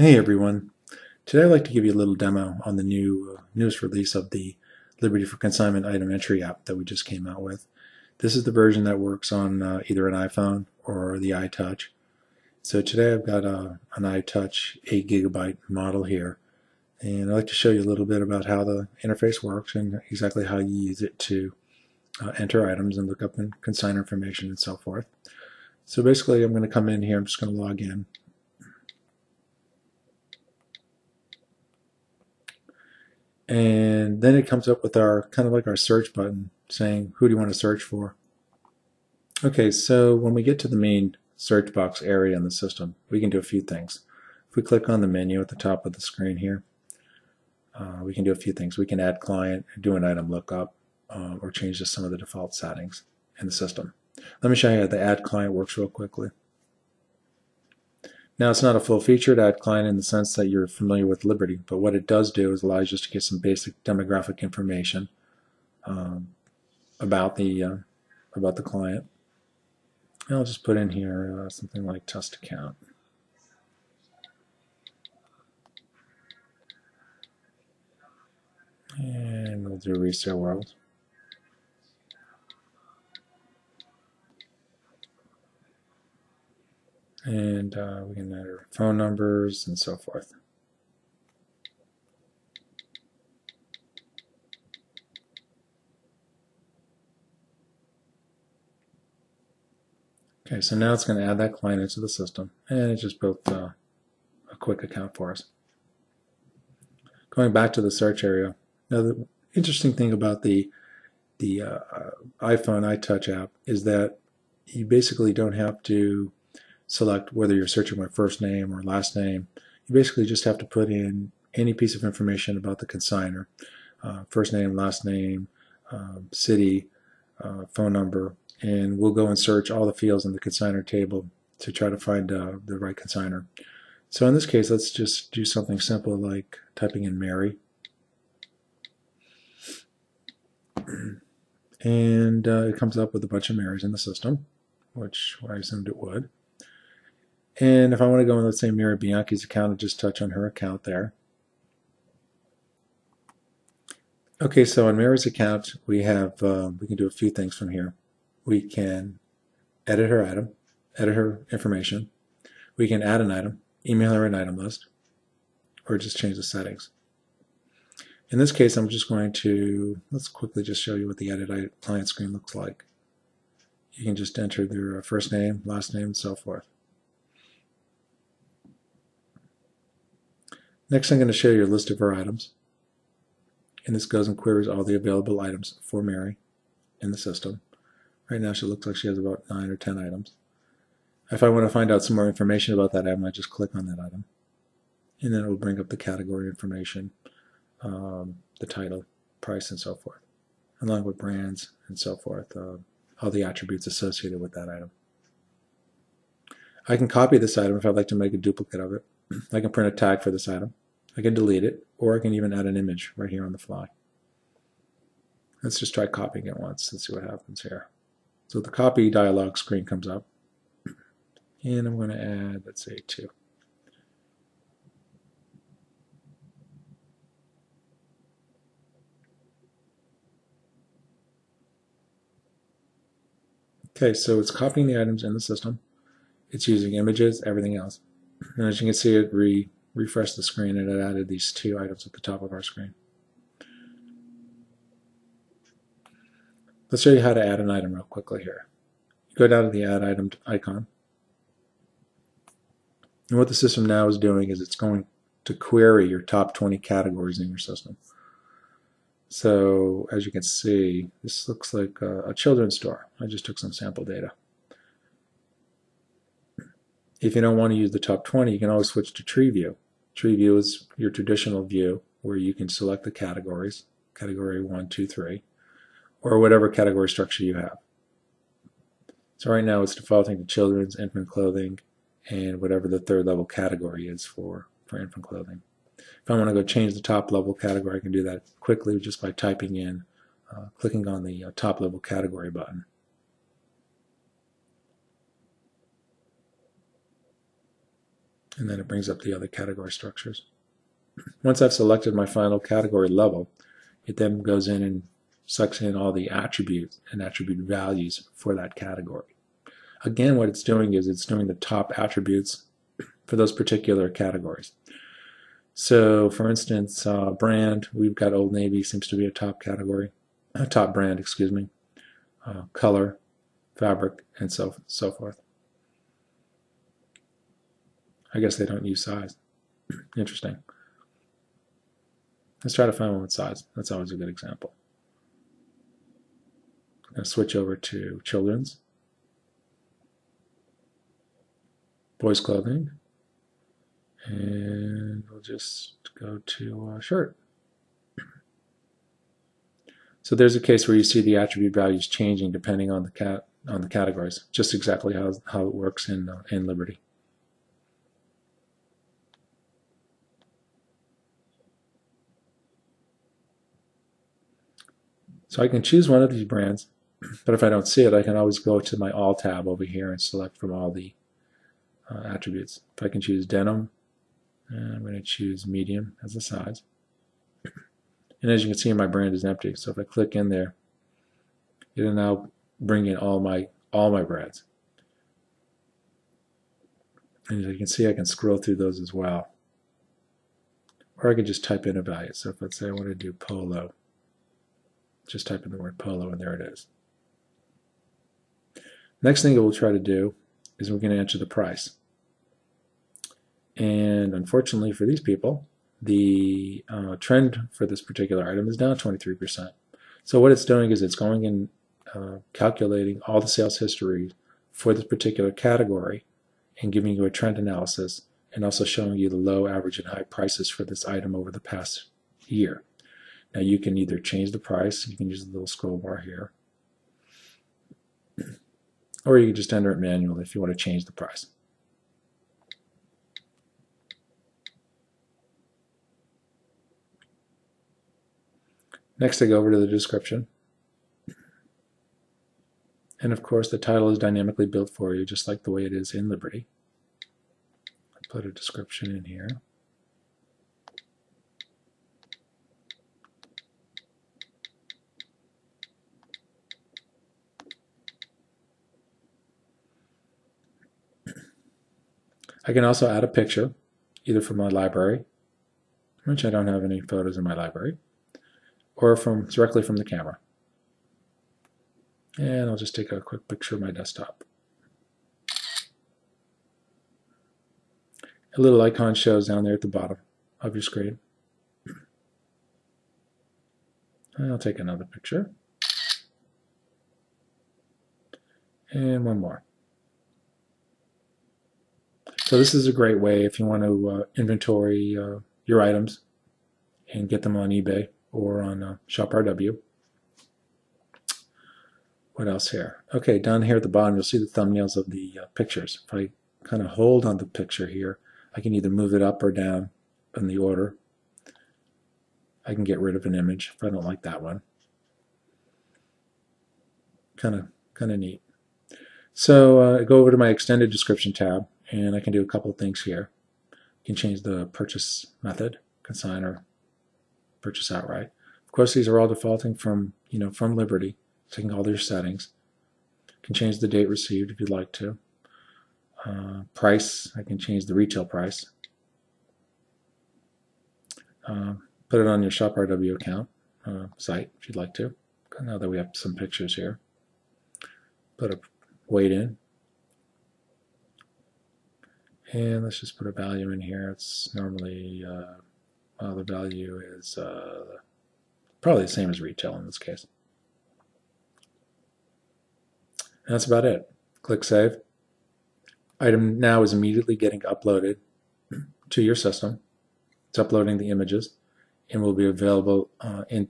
Hey everyone, today I'd like to give you a little demo on the newest release of the Liberty for Consignment item entry app that we just came out with. This is the version that works on either an iPhone or the iTouch. So today I've got an iTouch 8GB model here, and I'd like to show you a little bit about how the interface works and exactly how you use it to enter items and look up and consign information and so forth. So basically I'm going to come in here, I'm just going to log in. And then it comes up with our kind of like our search button saying, who do you want to search for? Okay, so when we get to the main search box area in the system, we can do a few things. If we click on the menu at the top of the screen here, we can do a few things. We can add client, do an item lookup, or change to some of the default settings in the system. Let me show you how the add client works real quickly. Now, it's not a full-featured ad client in the sense that you're familiar with Liberty, but what it does do is allows you just to get some basic demographic information about the client. And I'll just put in here something like test account. And we'll do Resale World. And we can enter phone numbers and so forth. Okay, so now it's going to add that client into the system, and it just built a quick account for us. Going back to the search area, now the interesting thing about the iPhone iTouch app is that you basically don't have to select whether you're searching by first name or last name. You basically just have to put in any piece of information about the consignor, first name, last name, city, phone number, and we'll go and search all the fields in the consignor table to try to find the right consignor. So in this case, let's just do something simple like typing in Mary. And it comes up with a bunch of Marys in the system, which I assumed it would. And if I want to go in, let's say, Mary Bianchi's account, I'll just touch on her account there. Okay, so on Mary's account, we have we can do a few things from here. We can edit her item, edit her information. We can add an item, email her an item list, or just change the settings. In this case, I'm just going to, let's quickly just show you what the edit client screen looks like. You can just enter their first name, last name, and so forth. Next, I'm going to show you a list of her items, and this goes and queries all the available items for Mary in the system. Right now, she looks like she has about 9 or 10 items. If I want to find out some more information about that item, I just click on that item, and then it will bring up the category information, the title, price, and so forth, along with brands and so forth, all the attributes associated with that item. I can copy this item if I'd like to make a duplicate of it. I can print a tag for this item. I can delete it, or I can even add an image right here on the fly. Let's just try copying it once. Let's see what happens here. So the copy dialog screen comes up, and I'm going to add, let's say, 2. Okay, so it's copying the items in the system. It's using images, everything else. And as you can see, it refreshed the screen, and it added these 2 items at the top of our screen. Let's show you how to add an item real quickly here. Go down to the Add Item icon. And what the system now is doing is it's going to query your top 20 categories in your system. So as you can see, this looks like a children's store. I just took some sample data. If you don't want to use the top 20, you can always switch to Tree View. Tree View is your traditional view where you can select the categories, category 1, 2, 3, or whatever category structure you have. So right now it's defaulting to children's, infant clothing, and whatever the third level category is for infant clothing. If I want to go change the top level category, I can do that quickly just by typing in, clicking on the top level category button. and then it brings up the other category structures. Once I've selected my final category level, it then goes in and sucks in all the attributes and attribute values for that category. Again, what it's doing is it's doing the top attributes for those particular categories. So, for instance, brand, we've got Old Navy seems to be a top category, a top brand, excuse me, color, fabric, and so forth. I guess they don't use size. Interesting. Let's try to find one with size. That's always a good example. I'm going to switch over to children's, boys' clothing, and we'll just go to shirt. So there's a case where you see the attribute values changing depending on the categories. Just exactly how it works in Liberty. So I can choose one of these brands, but if I don't see it, I can always go to my All tab over here and select from all the attributes. If I can choose denim, and I'm going to choose medium as a size. And as you can see, my brand is empty. So if I click in there, it'll now bring in all my brands. And as you can see, I can scroll through those as well. Or I can just type in a value. So if let's say I want to do Polo, just type in the word Polo and there it is. Next thing that we'll try to do is we're going to enter the price. And unfortunately for these people, the trend for this particular item is down 23%. So what it's doing is it's going and calculating all the sales history for this particular category and giving you a trend analysis and also showing you the low, average, and high prices for this item over the past year. Now you can either change the price, you can use the little scroll bar here, or you can just enter it manually if you want to change the price. Next I go over to the description, and of course the title is dynamically built for you just like the way it is in Liberty. I put a description in here. I can also add a picture, either from my library, which I don't have any photos in my library, or directly from the camera. And I'll just take a quick picture of my desktop. A little icon shows down there at the bottom of your screen. And I'll take another picture. And one more. So this is a great way if you want to inventory your items and get them on eBay or on ShopRW. What else here? Okay, down here at the bottom you'll see the thumbnails of the pictures. If I kind of hold on the picture here, I can either move it up or down in the order. I can get rid of an image if I don't like that one. Kind of neat. So I go over to my extended description tab. And I can do a couple of things here. You can change the purchase method, consign or purchase outright. Of course, these are all defaulting from Liberty, taking all their settings. You can change the date received if you'd like to. Price, I can change the retail price. Put it on your ShopRW account site if you'd like to. Now that we have some pictures here, put a weight in. And let's just put a value in here. It's normally, well, the value is probably the same as retail in this case. And that's about it. Click Save. Item now is immediately getting uploaded to your system. It's uploading the images and will be available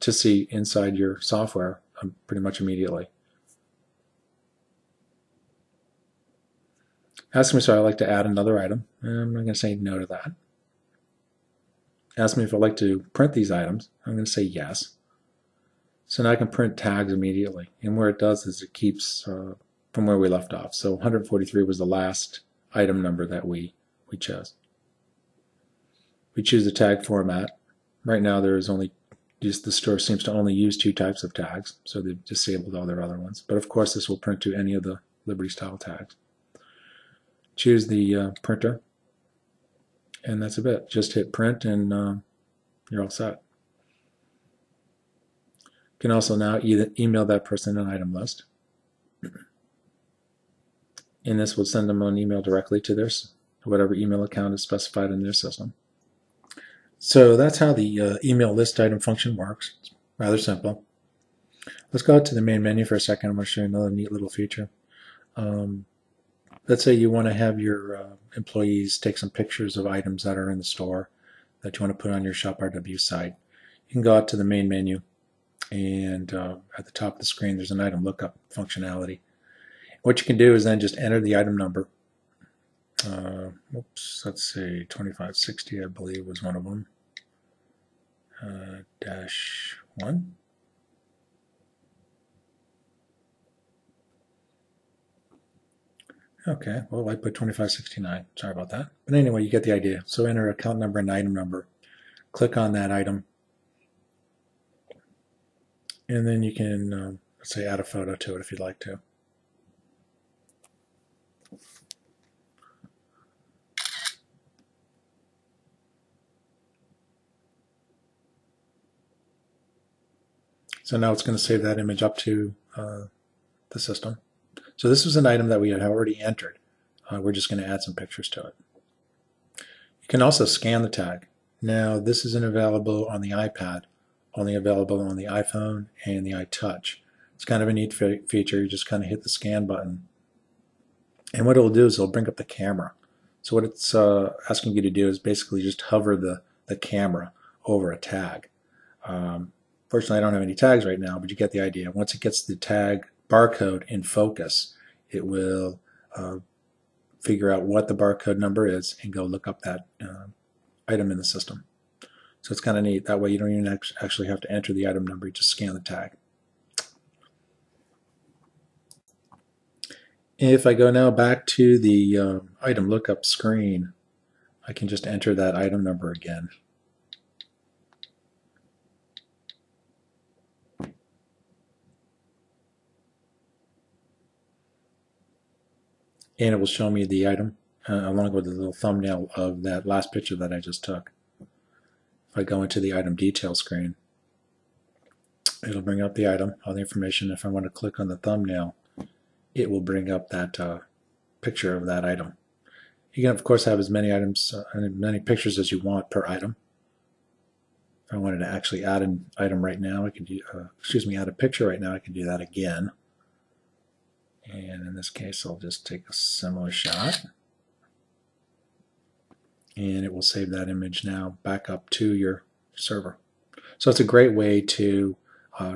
to see inside your software pretty much immediately. Ask me if I'd like to add another item. I'm going to say no to that. Ask me if I'd like to print these items. I'm going to say yes. So now I can print tags immediately. And where it does is it keeps from where we left off. So 143 was the last item number that we chose. We choose the tag format. Right now there is only, just the store seems to only use two types of tags, so they've disabled all their other ones. But of course this will print to any of the Liberty style tags. Choose the printer, and that's about it. Just hit print and you're all set. You can also now email that person an item list. And this will send them an email directly to their whatever email account is specified in their system. So that's how the email list item function works. It's rather simple. Let's go out to the main menu for a second. I'm going to show you another neat little feature. Let's say you want to have your employees take some pictures of items that are in the store that you want to put on your ShopRW site. You can go out to the main menu, and at the top of the screen there's an item lookup functionality. What you can do is then just enter the item number. Oops, let's see, 2560 I believe was one of them. -1. Okay, well I put 2569, sorry about that. But anyway, you get the idea. So enter account number and item number. Click on that item. And then you can, let's say, add a photo to it if you'd like to. So now it's going to save that image up to the system. So this was an item that we had already entered. We're just going to add some pictures to it. You can also scan the tag. Now this isn't available on the iPad, only available on the iPhone and the iTouch. It's kind of a neat feature. You just kind of hit the scan button. And what it'll do is it'll bring up the camera. So what it's asking you to do is basically just hover the camera over a tag. Fortunately, I don't have any tags right now, but you get the idea. Once it gets the tag barcode in focus, it will figure out what the barcode number is and go look up that item in the system. So it's kind of neat. That way you don't even actually have to enter the item number. You just scan the tag. If I go now back to the item lookup screen, I can just enter that item number again. And it will show me the item along with the little thumbnail of that last picture that I just took. If I go into the item detail screen, it'll bring up the item, all the information. If I want to click on the thumbnail, it will bring up that picture of that item. You can of course have as many items and many pictures as you want per item. If I wanted to actually add an item right now, I could do, add a picture right now, I can do that again. And in this case, I'll just take a similar shot. And it will save that image now back up to your server. So it's a great way to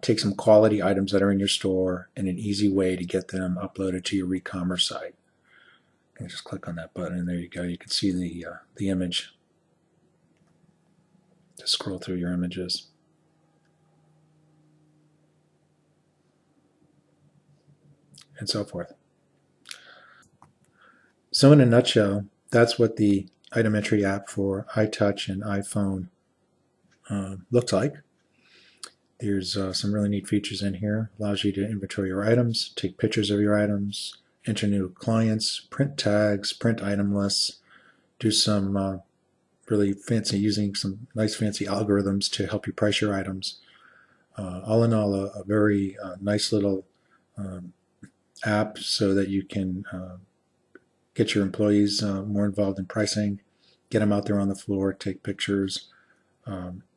take some quality items that are in your store and an easy way to get them uploaded to your e-commerce site. And just click on that button and there you go. You can see the image. Just scroll through your images. And so forth. So in a nutshell, that's what the item entry app for iTouch and iPhone looks like. There's some really neat features in here. Allows you to inventory your items, take pictures of your items, enter new clients, print tags, print item lists, do some really fancy, using some nice fancy algorithms to help you price your items. All in all, a very nice little app so that you can get your employees more involved in pricing, get them out there on the floor, take pictures.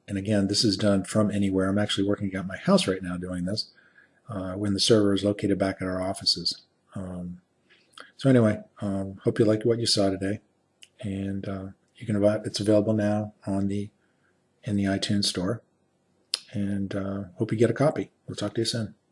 And again, this is done from anywhere. I'm actually working at my house right now doing this when the server is located back at our offices. So anyway, hope you liked what you saw today. And you can it's available now on in the iTunes Store. And hope you get a copy. We'll talk to you soon.